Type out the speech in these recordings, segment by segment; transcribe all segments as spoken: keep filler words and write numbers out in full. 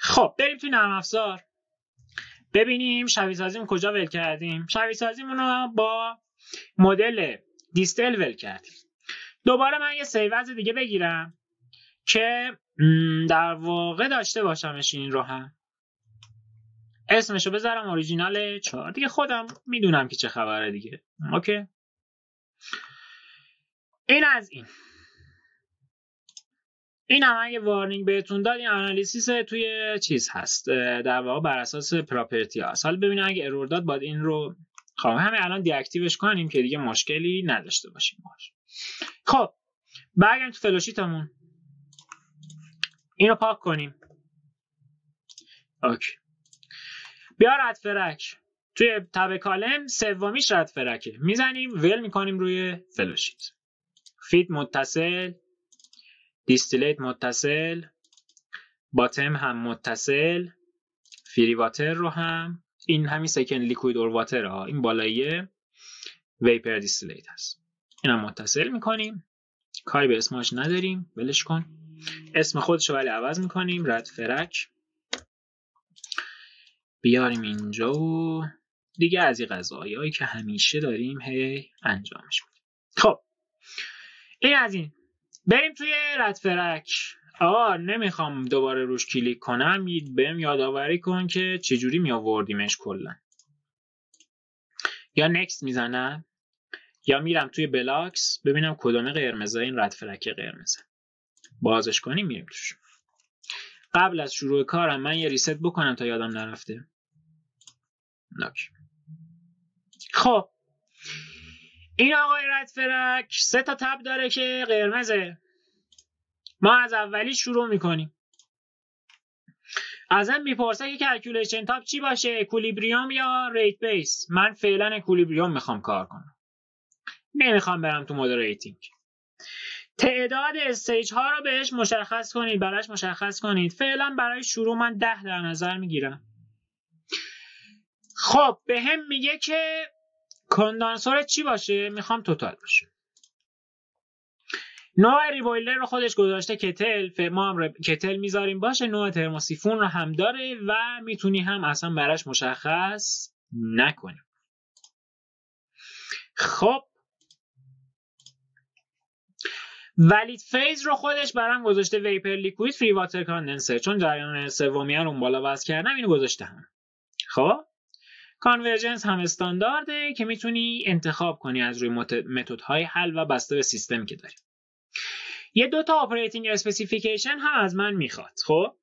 خب بریم توی نرم افزار ببینیم شبیه سازیم کجا ول کردیم. شبیه سازیمون رو با مدل دیستل ول کردیم. دوباره من یه سیو از دیگه بگیرم که در واقع داشته باشمش. این رو هم اسمشو بذارم اوریجینال چهار، دیگه خودم میدونم که چه خبره دیگه. اوکی، این از این. این هم اگه وارنینگ بهتون داد، این آنالیسیس توی چیز هست، در واقع بر اساس پراپرتی هست. حالا ببینید اگه ارور داد باید این رو خب همین الان دی اکتیوش کنیم که دیگه مشکلی نداشته باشیم باش. خب برگردیم تو فلوشیتمون، این رو پاک کنیم. اوکی، بیا ردفرک توی تب کالم سومیش ردفرکه، میزنیم ول میکنیم روی فلوشیت. فید متصل، دیستیلیت متصل، باتم هم متصل، فری واتر رو هم، این همین سکن لیکوید اور واتر ها، این بالاییه ویپر دیستیلیت هست، این هم متصل میکنیم. کاری به اسمش نداریم، ولش کن. اسم خودشو ولی عوض میکنیم، ردفرک بیاریم اینجا و دیگه از این قضایایی که همیشه داریم هی انجامش میدیم. خب این از این. بریم توی ردفرک. آقا نمیخوام دوباره روش کلیک کنم، بهم یادآوری کن که چجوری می آوردیمش کلا. یا نکست میزنم یا میرم توی بلاکس ببینم کدوم قرمزه. این ردفرک قرمزه، بازش کنیم میریم توش. قبل از شروع کارم من یه ریست بکنم تا یادم نرفته. اوکی. خب این آقای ردفرک سه تا تب داره که قرمزه. ما از اولی شروع میکنیم. ازم میپرسه که کلکولیشن تاب چی باشه، اکولیبریوم یا ریت بیس. من فعلا اکولیبریوم میخوام کار کنم، نمیخوام برم تو مودریتینگ. تعداد استیج ها رو بهش مشخص کنید، براش مشخص کنید. فعلا برای شروع من ده در نظر میگیرم. خب به هم میگه که کندانسور چی باشه، میخوام توتال باشه. نوع ریبویلر رو خودش گذاشته کتل، ما هم کتل میذاریم باشه. نوع ترموسیفون رو هم داره و میتونی هم اصلا براش مشخص نکنیم. خب ولید فیز رو خودش برام گذاشته ویپر لیکوید فری واتر کاندنسر، چون جریان سومی اون بالا واسه کردم اینو گذاشتم. خب کانورجنس هم استاندارده که میتونی انتخاب کنی از روی متدهای حل و بسته به سیستم که داری. یه دو تا اپراتینگ اسپسیفیکیشن هم از من میخواد. خب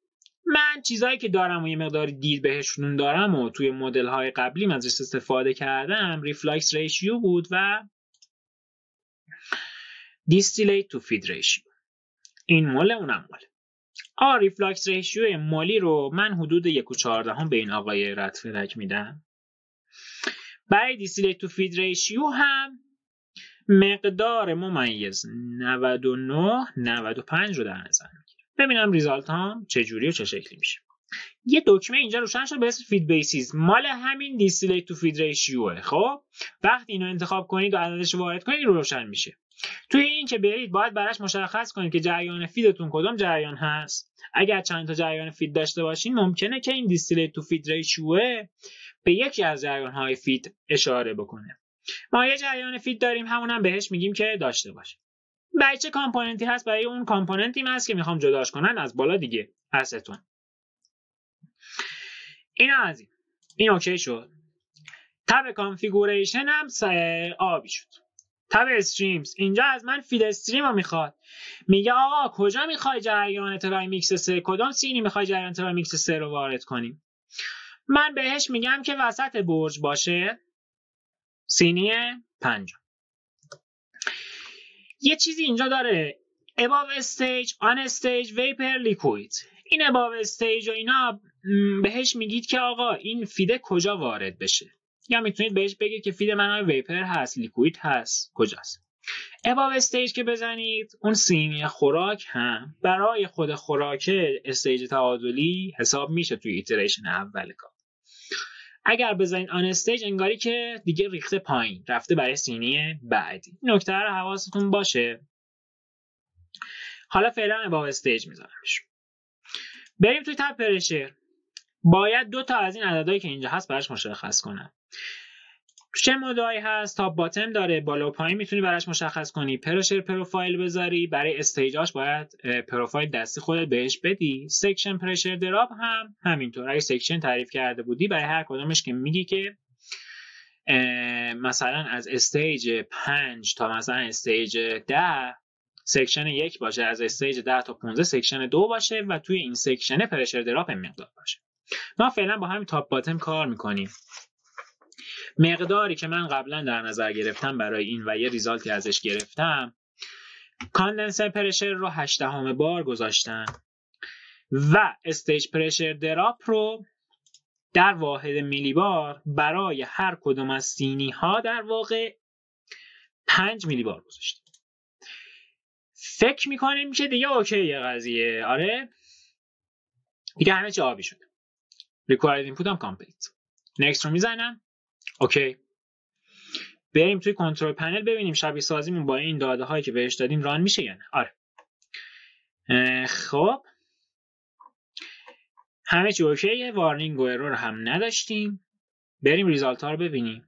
من چیزایی که دارم و یه مقداری دید بهشون دارم و توی مدل های قبلیم ازش استفاده کردم، ریفلاکس ریشیو بود و دیستیلیت تو فید ریشیو. این ماله اونم ماله. آ ریفلاکس ریشیو مالی رو من حدود یک و چهارده هم به این آقای ردفرک میدم. برای دیستیلیت تو فید ریشیو هم مقدار ممیز نود و نه نود و پنج رو در نظر میگیرم. ببینم ریزالت هم چجوری و چه شکلی میشه. یه دکمه اینجا روشن شد به اسم فید بیسیز، مال همین دیستیلیت تو فید ریشیوه. خب وقتی اینو انتخاب کنید و عددش وارد کنید روشن میشه. توی این که برید باید براش مشخص کنید که جریان فیدتون کدام جریان هست. اگر چند تا جریان فید داشته باشین ممکنه که این دیستیلیت تو فید ریشیو به یکی از جریان‌های فید اشاره بکنه. ما یه جریان فید داریم، همون هم بهش میگیم که داشته باشه. برای چه کامپوننتی هست؟ برای اون کامپوننتی هست که میخوام جداش کنن از بالا دیگه استون. این از این. این اوکی شد. تب کانفیگوریشن هم آبی شد. تب استریمز اینجا از من فید استریم رو میخواد. میگه آقا کجا میخوای جریان ترای میکس سه، کدام سینی میخوای جریان ترای میکس سه رو وارد کنیم. من بهش میگم که وسط برج باشه، سینی پنجم. یه چیزی اینجا داره، above stage، on stage، vapor، liquid. این above stage و اینا بهش میگید که آقا این فیده کجا وارد بشه، یا میتونید بهش بگید که فید من ویپر هست، لیکوید هست، کجاست. above stage که بزنید اون سینی خوراک هم برای خود خوراک استیج تعادلی حساب میشه توی ایتریشن اول کار. اگر بزنید آن استیج انگاری که دیگه ریخته پایین، رفته برای سینی بعدی. نکته رو حواستون باشه. حالا فعلا با استیج میذارمش. بریم توی تب پرشر. باید دو تا از این عددهایی که اینجا هست براش مشخص کنم. چه مدعایی هست، تاپ باتم داره، بالا و پایین میتونی براش مشخص کنی، پرشر پروفایل بذاری، برای استیجاش باید پروفایل دستی خودت بهش بدی. سکشن پرشر دراب هم همینطور، اگه سکشن تعریف کرده بودی برای هر کدومش که میگی که مثلا از استیج پنج تا مثلا استیج ده سکشن یک باشه، از استیج ده تا پانزده سکشن دو باشه و توی این سکشن پرشر دراب مقدار باشه. ما فعلا با همین تاپ باتم کار میکنیم. مقداری که من قبلا در نظر گرفتم برای این و یه ریزالتی ازش گرفتم، کاندنسر پرشر رو هشت دهم بار گذاشتن و استیج پرشر دراپ رو در واحد میلی بار برای هر کدوم از سینی ها در واقع پنج میلی بار گذاشتن. فکر میکنیم که دیگه اوکیه قضیه، آره دیگه همه چی آبی شده. required input هم complete. next رو میزنم. اوکی. بریم توی کنترل پنل ببینیم شبیه سازیمون با این داده هایی که بهش دادیم ران میشه یا نه. آره. خب. همه چی اوکیه، وارنینگ و ارور هم نداشتیم. بریم ریزالت ها رو ببینیم.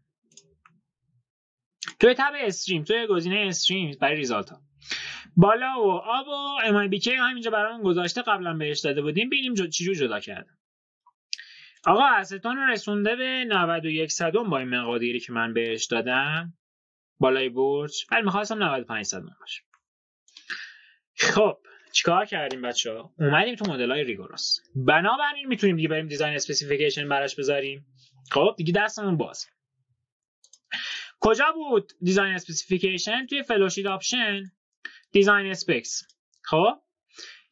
توی تب استریم، توی گزینه استریم برای ریزالت ها. بالا و آب و ام آی بی کی همینجا برامون گذاشته، قبلا بهش داده بودیم. ببینیم چجوری جدا کردم. آقا استون رسونده به نود و یک صدم با این مقادیری که من بهش دادم بالای برج، ولی می‌خواستم نود و پنج صدم باشه. خب چیکار کردیم بچه‌ها؟ اومدیم تو مدل‌های ریگوروس. بنابراین میتونیم دیگه بریم دیزاین اسپسیفیکیشن براش بذاریم. خب دیگه دستمون باز. کجا بود دیزاین اسپسیفیکیشن؟ توی فلوشید آپشن دیزاین اسپکس. خب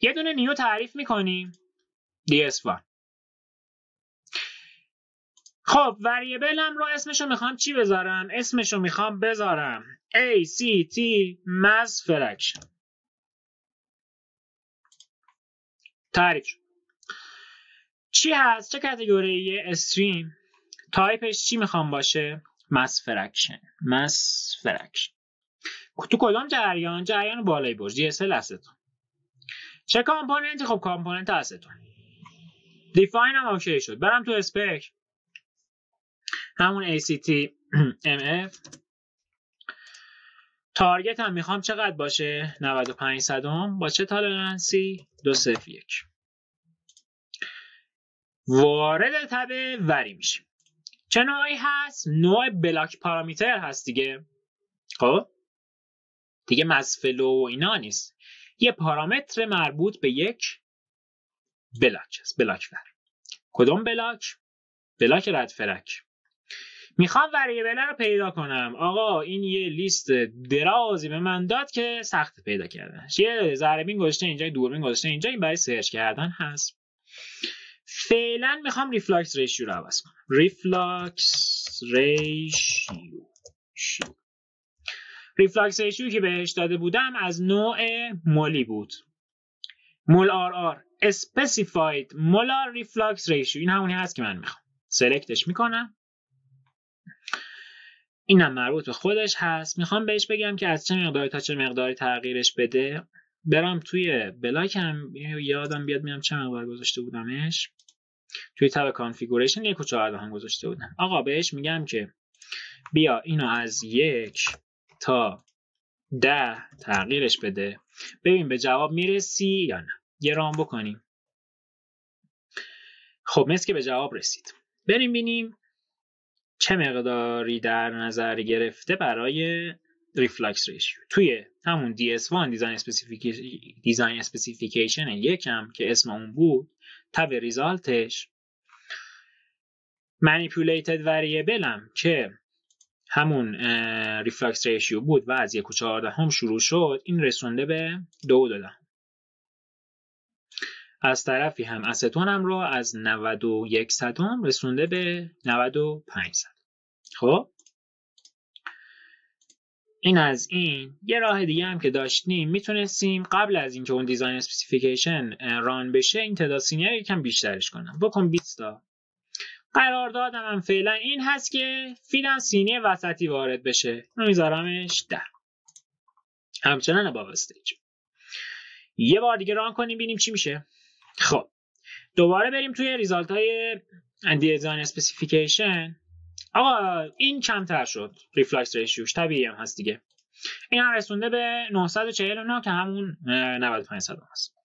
یه دونه نیو تعریف می‌کنیم دی اس وان. خب وریبلم رو اسمشو میخوام چی بذارم؟ اسمشو میخوام بذارم ای سی تی ماس فرکشن. تعریف شد. چی هست؟ چه کاتگوری استریم؟ تایپش چی میخوام باشه؟ ماس فرکشن. ماس فرکشن. تو کدام جریان؟ جریان بالای برج دی اس ال استون. چه کامپوننتی؟ خب کامپوننت استون. دیفاین هم اوکی شد. برم تو اسپک. همون ای سی تی ام اف. تارگت هم میخوام چقدر باشه؟ نود و پنج صدم. با چه تالرنسی؟ دو صفر یک. وارد تب وری میشیم. چه نوعی هست؟ نوع بلاک پارامتر هست دیگه. خب دیگه مسفلو و اینا نیست، یه پارامتر مربوط به یک بلاک هست. بلاک وری. کدوم بلاک؟ بلاک ردفرک. میخوام وریبل رو پیدا کنم. آقا این یه لیست درازی به من داد که سخت پیدا کردنش. یه ذره‌بین گذاشته اینجا، دوربین گذاشته اینجا، این برای سرچ کردن هست. فعلا میخوام ریفلاکس ریشیو رو عوض کنم. ریفلاکس ریشیو. ریفلاکس ریشیو که بهش داده بودم از نوع مولی بود. مول آر آر اسپسیفاید مولار ریفلاکس ریشیو. این همونی هست که من میخوام. سلکتش میکنم. اینم مربوط به خودش هست. میخوام بهش بگم که از چه مقداری تا چه مقداری تغییرش بده. برام توی بلاکم یادم بیاد میام چه مقدار گذاشته بودمش. توی تب کانفیگوریشن یک و چهار دهم گذاشته بودم. آقا بهش میگم که بیا اینو از یک تا ده تغییرش بده. ببین به جواب میرسی یا نه. یه رام بکنیم. خب مثل که به جواب رسید. بریم بینیم چه مقداری در نظر گرفته برای ریفلاکس ریشیو توی همون دی اس وان دیزاین اسپسیفیکیشن دیزاین اسپسیفیکیشن یکم که اسم اون بود. تب ریزالتش مانیپولیتد وریبلم که همون ریفلاکس ریشیو بود و از یک و چهاردهم شروع شد، این رسونده به دو دادم. از طرفی هم استونم رو از نود و یک صدم رسونده به نود و پنج صدم. خب این از این. یه راه دیگه هم که داشتیم میتونستیم قبل از اینکه اون دیزاین اسپسیفیکیشن ران بشه این تعداد سینی رو یکم بیشترش کنم. بکن بیست تا. قراردادم هم فعلا این هست که فیلم سینی وسطی وارد بشه. میذارمش در. همچنان با استیج. یه بار دیگه ران کنیم ببینیم چی میشه. خب دوباره بریم توی ریزالت های دیزاین اسپسیفیکیشن. آقا این کمتر شد، ریفلکس ریشیوش طبیعی هم هست دیگه. این هم رسونده به نه صد و چهل و نه که همون نود و پنج صد هست.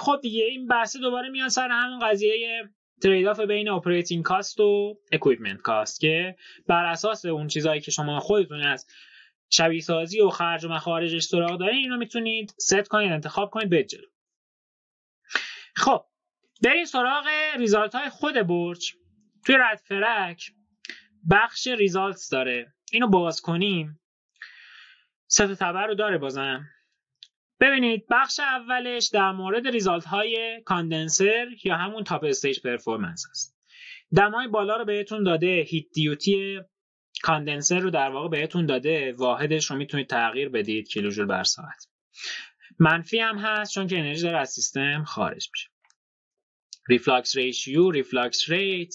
خب دیگه این بحث دوباره میان سر همون قضیه ترید آف بین اپراتینگ کاست و اکویپمنت کاست که بر اساس اون چیزایی که شما خودتون از شبیه سازی و خرج و مخارجش سراغ دارین اینو میتونید ست کنید، انتخاب کنید، برید جلو. خب بریم سراغ ریزالت های خود برج. توی ردفرک بخش ریزالتس داره، اینو باز کنیم ست تبر رو داره. بازم ببینید بخش اولش در مورد ریزالت های کاندنسر یا همون تاپ استیج پرفورمنس است. دمای بالا رو بهتون داده، هیت دیوتی کاندنسر رو در واقع بهتون داده، واحدش رو میتونید تغییر بدید کیلوجول بر ساعت. منفی هم هست چون که انرژی داره از سیستم خارج میشه. ریفلاکس ریشیو، ریفلاکس ریت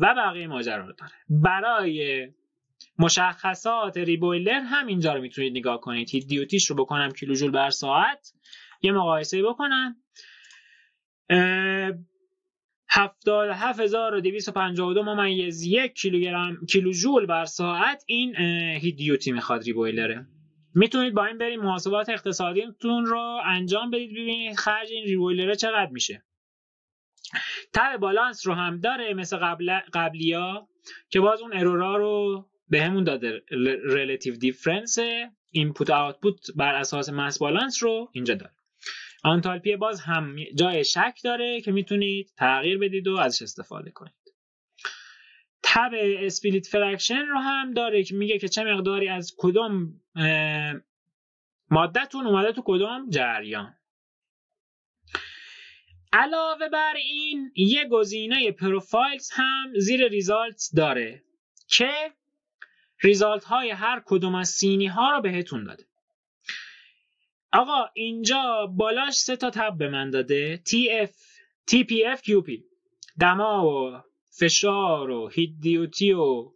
و بقیه ماجرا رو داره. برای مشخصات ریبویلر هم اینجا رو میتونید نگاه کنید. هیت دیوتیش رو بکنم کیلوجول بر ساعت، یه مقایسه بکنم. هفتاد و هفت هزار و دویست و پنجاه و دو ممیز یک کیلوگرم کیلوجول بر ساعت این هیت دیوتی میخواد ریبویلره. میتونید با این برید محاسبات اقتصادیتون رو انجام بدید ببینید خرج این ریبویلره چقدر میشه. تب بالانس رو هم داره مثل قبل قبلیا که باز اون ارورا رو به همون داده، relative difference input output بر اساس ماس بالانس رو اینجا داره. آنتالپی باز هم جای شک داره که میتونید تغییر بدید و ازش استفاده کنید. تب اسپلیت فرکشن رو هم داره که میگه که چه مقداری از کدوم مادهتون اومده تو کدوم جریان. علاوه بر این یه گزینه پروفایلز هم زیر ریزالت داره که ریزالت های هر کدوم از سینی ها رو بهتون داده. آقا اینجا بالاش سه تا تب به من داده، تی اف، تی پی اف، کیو پی. دما و فشار و هیت دیوتی و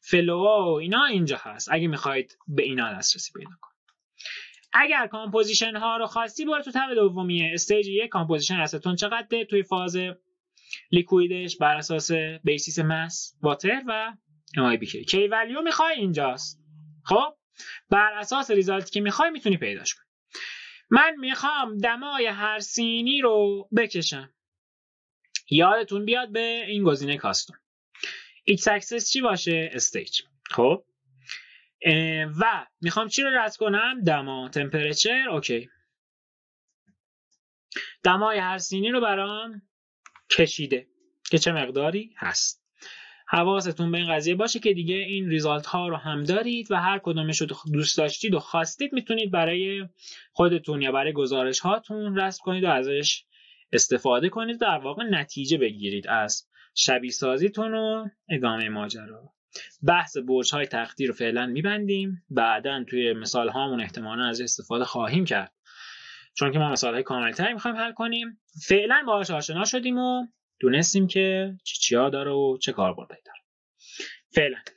فلوها و اینا اینجا هست اگه میخواید به اینا دسترسی پیدا کنید. اگر کامپوزیشن ها رو خواستی برو تو تب دومیه استیج یک کامپوزیشن استون چقدره توی فاز لیکویدش بر اساس بیسیس مس واتر و ام آی بی کی. کی ولیو میخوای اینجاست. خب بر اساس ریزالتی که میخوای میتونی پیداش کنی. من میخوام دمای هر سینی رو بکشم. یادتون بیاد به این گزینه کاستون. ایکس اکسس چی باشه؟ استیج. خب و میخوام چی رو رد کنم؟ دما، تمپریچر. اوکی دمای هر سینی رو برام کشیده که چه مقداری هست. حواستون به این قضیه باشه که دیگه این ریزالت ها رو هم دارید و هر کدومش رو دوست داشتید و خواستید میتونید برای خودتون یا برای گزارش هاتون رسم کنید و ازش استفاده کنید، در واقع نتیجه بگیرید از شبیه سازیتون و ادامه ماجرا. بحث برج های تقدیر رو فعلا میبندیم، بعدا توی مثال هامون احتمالا از استفاده خواهیم کرد چون که ما مثال های کامل تری میخوایم حل کنیم. فعلا باهاش آشنا شدیم و دونستیم که چی چیا داره و چه کاربردی داره. فعلا